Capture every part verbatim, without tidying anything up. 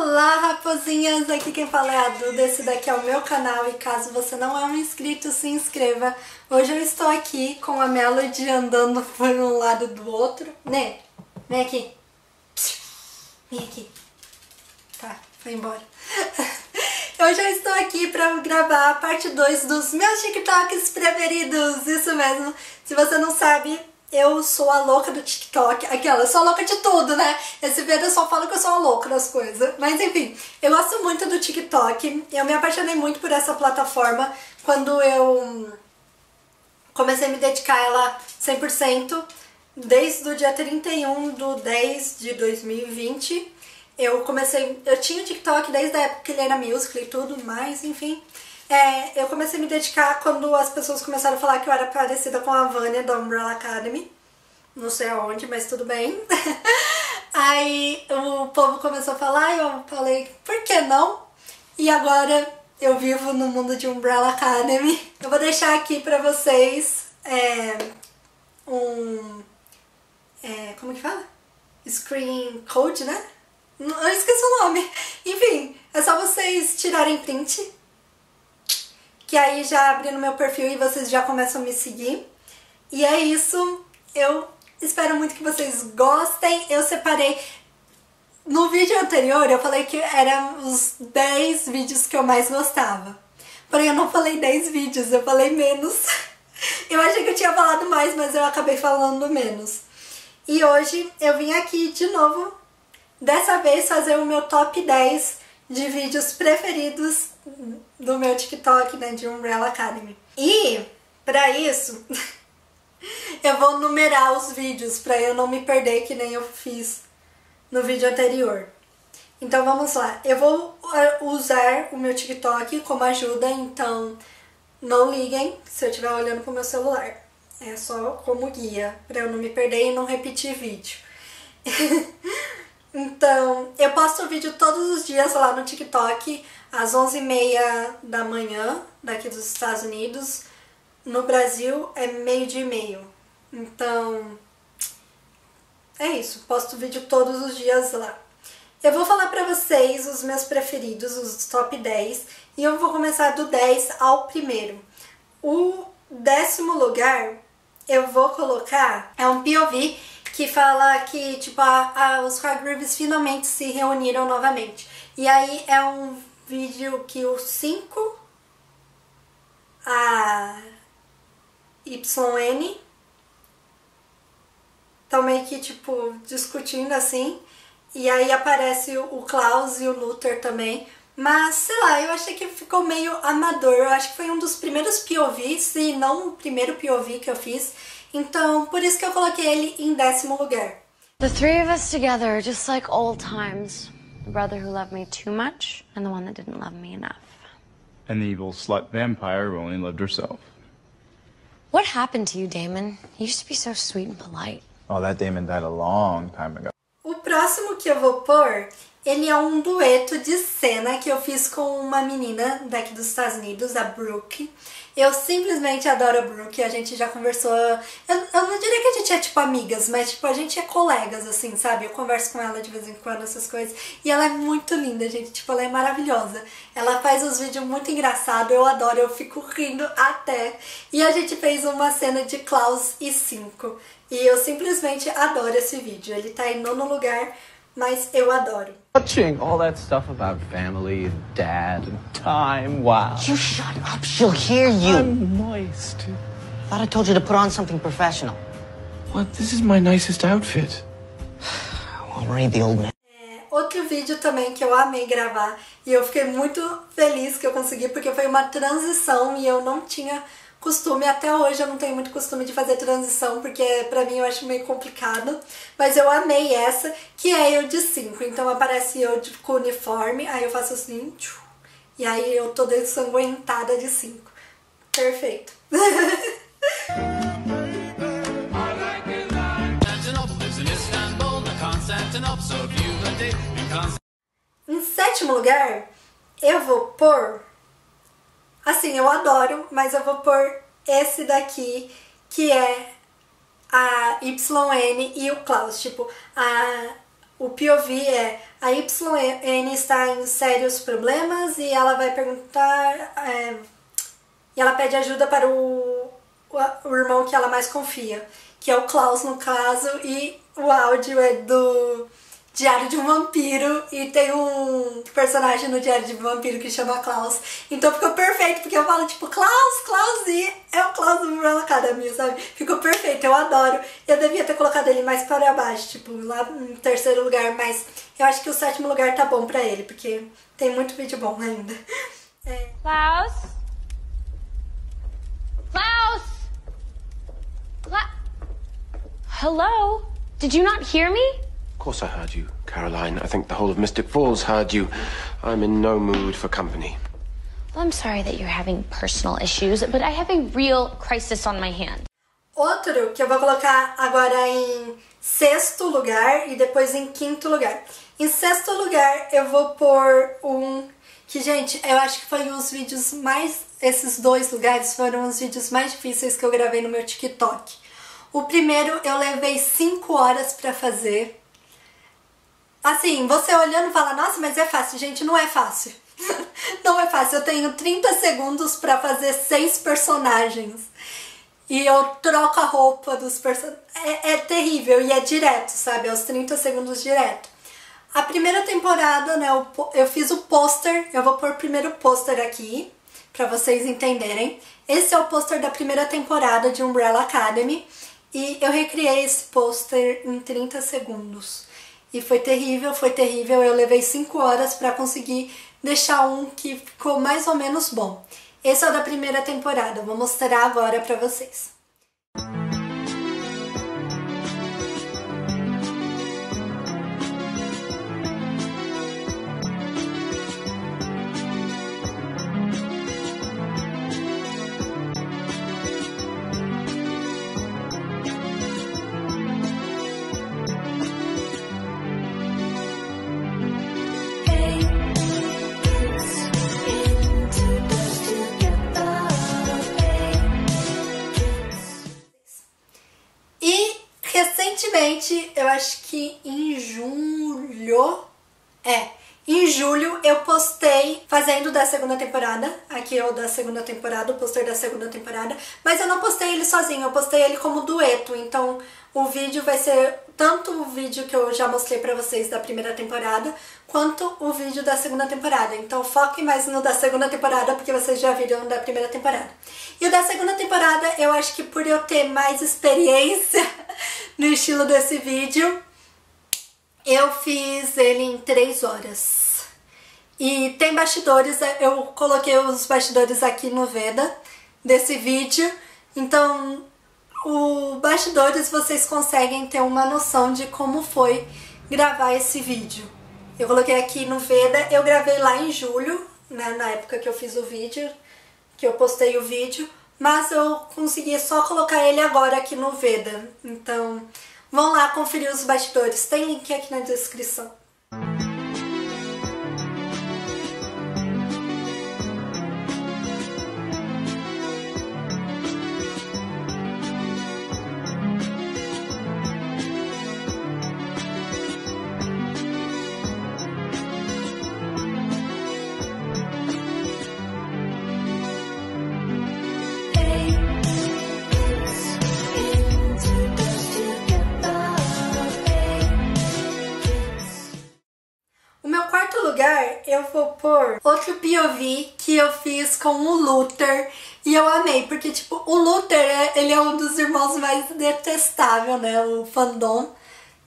Olá, raposinhas! Aqui quem fala é a Duda, esse daqui é o meu canal e caso você não é um inscrito, se inscreva. Hoje eu estou aqui com a Melody andando por um lado do outro. Né? Vem aqui. Vem aqui. Tá, foi embora. Eu já estou aqui para gravar a parte dois dos meus TikToks preferidos, isso mesmo. Se você não sabe, eu sou a louca do TikTok. Aquela, eu sou a louca de tudo, né? Esse vídeo eu só falo que eu sou a louca das coisas. Mas enfim, eu gosto muito do TikTok. Eu me apaixonei muito por essa plataforma quando eu comecei a me dedicar a ela cem por cento. Desde o dia trinta e um de dez de dois mil e vinte. Eu comecei, eu tinha o TikTok desde a época que ele era musical e tudo, mas enfim. É, eu comecei a me dedicar quando as pessoas começaram a falar que eu era parecida com a Vânia da Umbrella Academy. Não sei aonde, mas tudo bem. Aí o povo começou a falar e eu falei, por que não? E agora eu vivo no mundo de Umbrella Academy. Eu vou deixar aqui pra vocês é, um... É, como que fala? Screen code, né? Eu esqueci o nome. Enfim, é só vocês tirarem print, que aí já abri no meu perfil e vocês já começam a me seguir. E é isso. Eu espero muito que vocês gostem. Eu separei... No vídeo anterior eu falei que eram os dez vídeos que eu mais gostava. Porém eu não falei dez vídeos, eu falei menos. Eu achei que eu tinha falado mais, mas eu acabei falando menos. E hoje eu vim aqui de novo, dessa vez fazer o meu top dez de vídeos preferidos do meu TikTok, né, de Umbrella Academy. E, pra isso, eu vou numerar os vídeos, pra eu não me perder que nem eu fiz no vídeo anterior. Então vamos lá, eu vou usar o meu TikTok como ajuda, então não liguem se eu estiver olhando pro meu celular. É só como guia, pra eu não me perder e não repetir vídeo. Então, eu posto vídeo todos os dias lá no TikTok, às onze e meia da manhã, daqui dos Estados Unidos. No Brasil é meio-dia e meio. Então, é isso. Posto vídeo todos os dias lá. Eu vou falar pra vocês os meus preferidos, os top dez. E eu vou começar do dez ao primeiro. O décimo lugar, eu vou colocar... É um P O V... que fala que, tipo, a, a, os Hargreeves finalmente se reuniram novamente. E aí é um vídeo que o Cinco, a Y N, estão meio que, tipo, discutindo assim. E aí aparece o, o Klaus e o Luther também. Mas, sei lá, eu achei que ficou meio amador. Eu acho que foi um dos primeiros P O Vs, se não o primeiro P O V que eu fiz. Então, por isso que eu coloquei ele em décimo lugar. The three of us together, just like old times. The brother who loved me too much, and the one that didn't love me enough. And the evil slut vampire who only loved herself. What happened to you, Damon? You used to be so sweet and polite. Oh, that Damon died a long time ago. O próximo que eu vou pôr, ele é um dueto de cena que eu fiz com uma menina daqui dos Estados Unidos, a Brooke. Eu simplesmente adoro a Brooke, a gente já conversou... Eu, eu não diria que a gente é, tipo, amigas, mas, tipo, a gente é colegas, assim, sabe? Eu converso com ela de vez em quando, essas coisas. E ela é muito linda, gente. Tipo, ela é maravilhosa. Ela faz uns vídeos muito engraçados, eu adoro, eu fico rindo até. E a gente fez uma cena de Klaus e Cinco. E eu simplesmente adoro esse vídeo. Ele tá em nono lugar, mas eu adoro. Watching all that stuff about family and dad and time, wow. You shut up, she'll hear you. I'm moist. Thought I told you to put on something professional. What? This is my nicest outfit. I'll read the old man. É, outro vídeo também que eu amei gravar e eu fiquei muito feliz que eu consegui porque foi uma transição e eu não tinha costume, até hoje eu não tenho muito costume de fazer transição, porque pra mim eu acho meio complicado, mas eu amei essa, que é eu de cinco, então aparece eu de, com uniforme, aí eu faço assim, tchum, e aí eu tô ensanguentada de cinco. Perfeito. Em sétimo lugar, eu vou pôr... Assim, eu adoro, mas eu vou pôr esse daqui, que é a Y N e o Klaus. Tipo, a, o P O V é A Y N está em sérios problemas e ela vai perguntar... É, e ela pede ajuda para o, o, o irmão que ela mais confia, que é o Klaus, no caso, e o áudio é do Diário de um Vampiro, e tem um personagem no Diário de um Vampiro que chama Klaus, então ficou perfeito, porque eu falo tipo, Klaus, Klaus, e é o Klaus do Umbrella Academy, sabe? Ficou perfeito, eu adoro. Eu devia ter colocado ele mais para baixo, tipo, lá em terceiro lugar, mas eu acho que o sétimo lugar tá bom pra ele, porque tem muito vídeo bom ainda. É. Klaus? Klaus! Klaus! Hello? Did you not hear me? Of course I heard you, Caroline. I think the whole of Mystic Falls heard you. I'm in no mood for company. Well, I'm sorry that you're having personal issues, but I have a real crisis on my hand. Outro que eu vou colocar agora em sexto lugar e depois em quinto lugar. Em sexto lugar eu vou pôr um que, gente, eu acho que foi um dos vídeos mais... Esses dois lugares foram os vídeos mais difíceis que eu gravei no meu TikTok. O primeiro eu levei cinco horas pra fazer. Assim, você olhando e fala, nossa, mas é fácil. Gente, não é fácil. Não é fácil. Eu tenho trinta segundos pra fazer seis personagens. E eu troco a roupa dos personagens. É, é terrível e é direto, sabe? É os trinta segundos direto. A primeira temporada, né, eu, eu fiz o pôster. Eu vou pôr primeiro o pôster aqui, pra vocês entenderem. Esse é o pôster da primeira temporada de Umbrella Academy. E eu recriei esse pôster em trinta segundos. E foi terrível, foi terrível, eu levei cinco horas pra conseguir deixar um que ficou mais ou menos bom. Esse é o da primeira temporada, eu vou mostrar agora pra vocês. Eu acho que em julho, é, em julho eu postei fazendo da segunda temporada, aqui é o da segunda temporada, o pôster da segunda temporada, mas eu não postei ele sozinho, eu postei ele como dueto, então o vídeo vai ser tanto o vídeo que eu já mostrei pra vocês da primeira temporada, quanto o vídeo da segunda temporada, então foque mais no da segunda temporada, porque vocês já viram da primeira temporada. E o da segunda temporada, eu acho que por eu ter mais experiência no estilo desse vídeo, eu fiz ele em três horas. E tem bastidores, eu coloquei os bastidores aqui no VEDA desse vídeo, então o bastidores vocês conseguem ter uma noção de como foi gravar esse vídeo. Eu coloquei aqui no VEDA, eu gravei lá em julho, né, na época que eu fiz o vídeo, que eu postei o vídeo, mas eu consegui só colocar ele agora aqui no VEDA. Então, vão lá conferir os bastidores, tem link aqui na descrição. Eu vou pôr outro P O V que eu fiz com o Luther e eu amei, porque tipo, o Luther é, ele é um dos irmãos mais detestável, né, o fandom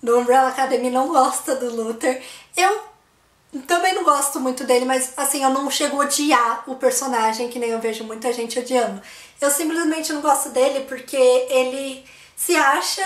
do Umbrella Academy não gosta do Luther, eu também não gosto muito dele, mas assim, eu não chego a odiar o personagem que nem eu vejo muita gente odiando, eu simplesmente não gosto dele porque ele se acha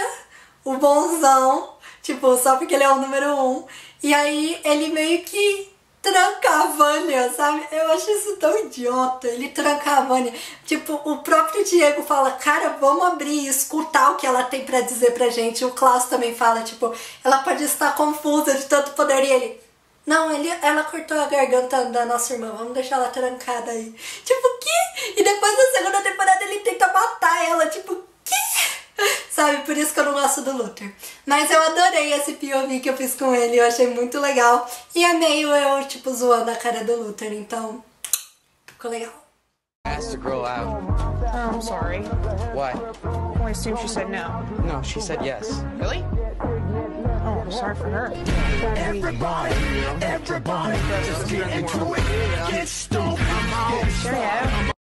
o bonzão, tipo, só porque ele é o número um, e aí ele meio que tranca a Vânia, sabe? Eu acho isso tão idiota, ele tranca a Vânia. Tipo, o próprio Diego fala, cara, vamos abrir e escutar o que ela tem pra dizer pra gente. O Klaus também fala, tipo, ela pode estar confusa de tanto poder. E ele, não, ele, ela cortou a garganta da nossa irmã, vamos deixar ela trancada aí. Tipo, que? E depois na segunda temporada ele tenta matar ela, tipo, que? Sabe, por isso que eu não gosto do Luther. Mas eu adorei esse P O V que eu fiz com ele, eu achei muito legal. E é meio eu, tipo, zoando a cara do Luther, então ficou legal. I'm sorry. Why? I assume she said no. No, she said yes. Really? Oh, I'm sorry for her. Everybody, everybody, just get into it. Get stoked. There you go.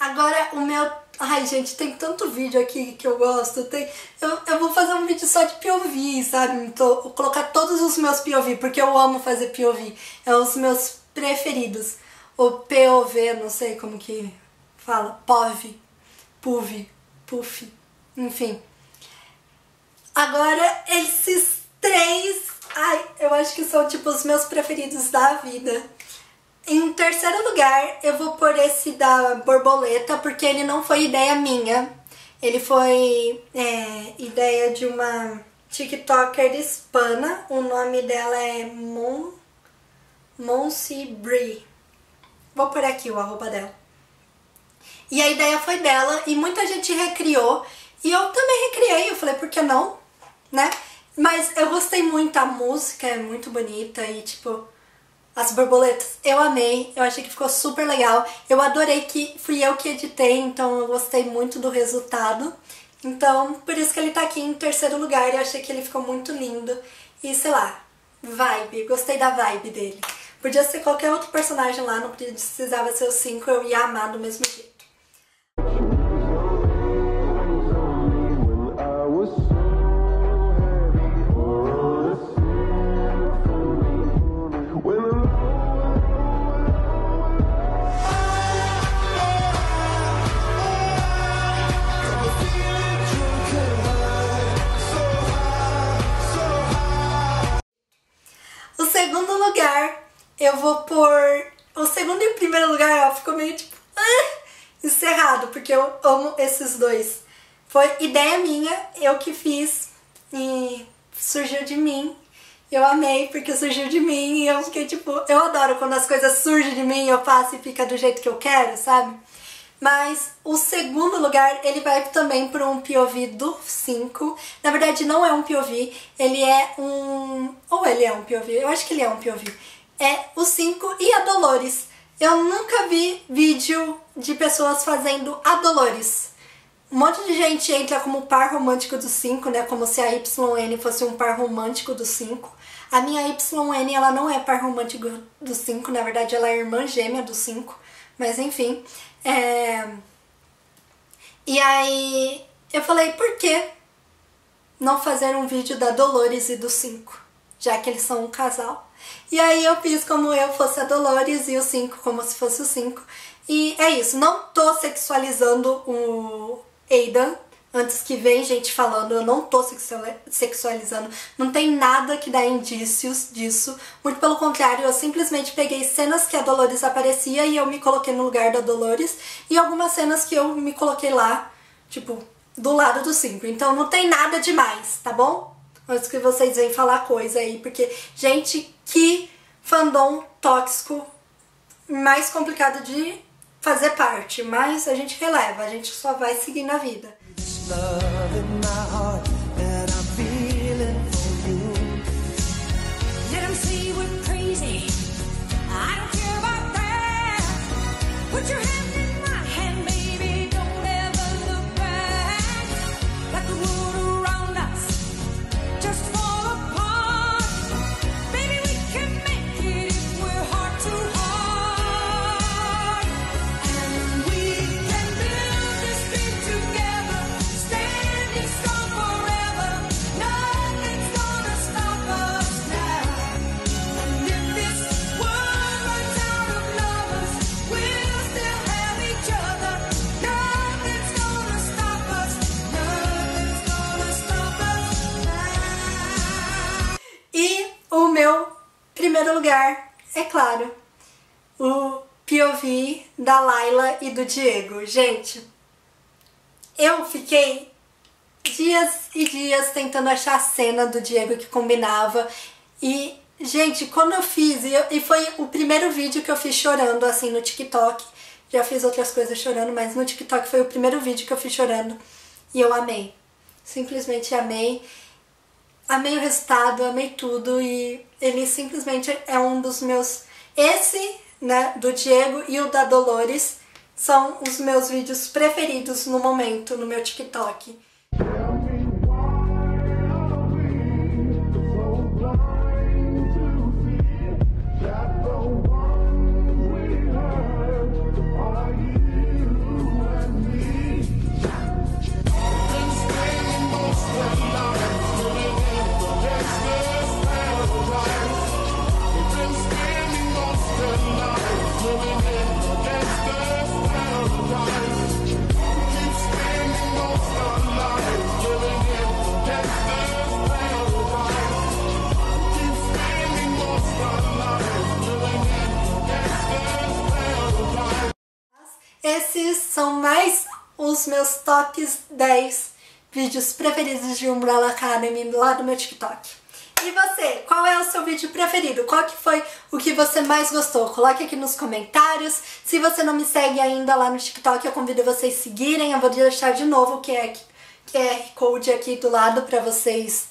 Agora o meu... Ai, gente, tem tanto vídeo aqui que eu gosto. Tem... Eu, eu vou fazer um vídeo só de P O V, sabe? Então, vou colocar todos os meus P O V, porque eu amo fazer P O V. É um dos meus preferidos. O P O V, não sei como que fala. P O V. P U V. P U F. Enfim. Agora, esses três... Ai, eu acho que são, tipo, os meus preferidos da vida. Em terceiro lugar, eu vou pôr esse da borboleta, porque ele não foi ideia minha. Ele foi é, ideia de uma TikToker hispana. O nome dela é Mon... Monsi Bree. Vou pôr aqui o arroba dela. E a ideia foi dela, e muita gente recriou. E eu também recriei, eu falei, por que não? Né? Mas eu gostei muito, a música é muito bonita e, tipo... As borboletas, eu amei, eu achei que ficou super legal, eu adorei que fui eu que editei, então eu gostei muito do resultado. Então, por isso que ele tá aqui em terceiro lugar, eu achei que ele ficou muito lindo. E, sei lá, vibe, gostei da vibe dele. Podia ser qualquer outro personagem lá, não precisava ser os cinco, eu ia amar do mesmo jeito. Eu vou pôr... O segundo e o primeiro lugar, ó, ficou meio tipo... Ah, encerrado, porque eu amo esses dois. Foi ideia minha, eu que fiz. E surgiu de mim. Eu amei, porque surgiu de mim. E eu fiquei tipo... Eu adoro quando as coisas surgem de mim, eu faço e fica do jeito que eu quero, sabe? Mas o segundo lugar, ele vai também para um P O V do Cinco. Na verdade, não é um P O V. Ele é um... Ou ele é um P O V? Eu acho que ele é um P O V. É o Cinco e a Dolores. Eu nunca vi vídeo de pessoas fazendo a Dolores. Um monte de gente entra como par romântico do Cinco, né? Como se a Y N fosse um par romântico do Cinco. A minha Y N, ela não é par romântico do Cinco. Na verdade, ela é irmã gêmea do Cinco. Mas, enfim. É... E aí, eu falei, por que não fazer um vídeo da Dolores e do Cinco? Já que eles são um casal. E aí eu fiz como eu fosse a Dolores e o Cinco como se fosse o Cinco. E é isso, não tô sexualizando o Aidan. Antes que vem gente falando, eu não tô sexualizando. Não tem nada que dá indícios disso. Muito pelo contrário, eu simplesmente peguei cenas que a Dolores aparecia e eu me coloquei no lugar da Dolores. E algumas cenas que eu me coloquei lá, tipo, do lado do Cinco. Então não tem nada demais, tá bom? Antes que vocês venham falar coisa aí, porque, gente, que fandom tóxico, mais complicado de fazer parte, mas a gente releva, a gente só vai seguir na vida. É claro, o P O V da Laila e do Diego. Gente, eu fiquei dias e dias tentando achar a cena do Diego que combinava. E, gente, quando eu fiz, e, eu, e foi o primeiro vídeo que eu fiz chorando, assim, no TikTok. Já fiz outras coisas chorando, mas no TikTok foi o primeiro vídeo que eu fiz chorando. E eu amei. simplesmente amei. Amei o resultado, amei tudo, e ele simplesmente é um dos meus... Esse, né, do Diego e o da Dolores são os meus vídeos preferidos no momento, no meu TikTok. Esses são mais os meus tops dez vídeos preferidos de Umbrella Academy lá do meu TikTok. E você? Qual é o seu vídeo preferido? Qual que foi o que você mais gostou? Coloque aqui nos comentários. Se você não me segue ainda lá no TikTok, eu convido vocês a seguirem. Eu vou deixar de novo o Q R Code aqui do lado para vocês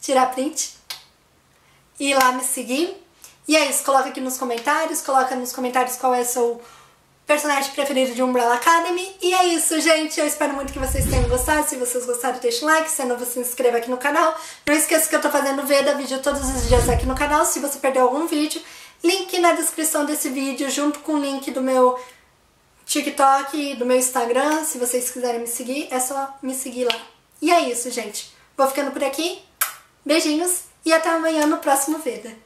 tirar print e ir lá me seguir. E é isso, coloca aqui nos comentários. Coloca nos comentários qual é o seu personagem preferido de Umbrella Academy. E é isso, gente. Eu espero muito que vocês tenham gostado. Se vocês gostaram, deixa um like. Se é novo, se inscreva aqui no canal. Não esqueça que eu tô fazendo VEDA vídeo todos os dias aqui no canal. Se você perdeu algum vídeo, link na descrição desse vídeo, junto com o link do meu TikTok, do meu Instagram. Se vocês quiserem me seguir, é só me seguir lá. E é isso, gente. Vou ficando por aqui. Beijinhos e até amanhã no próximo VEDA.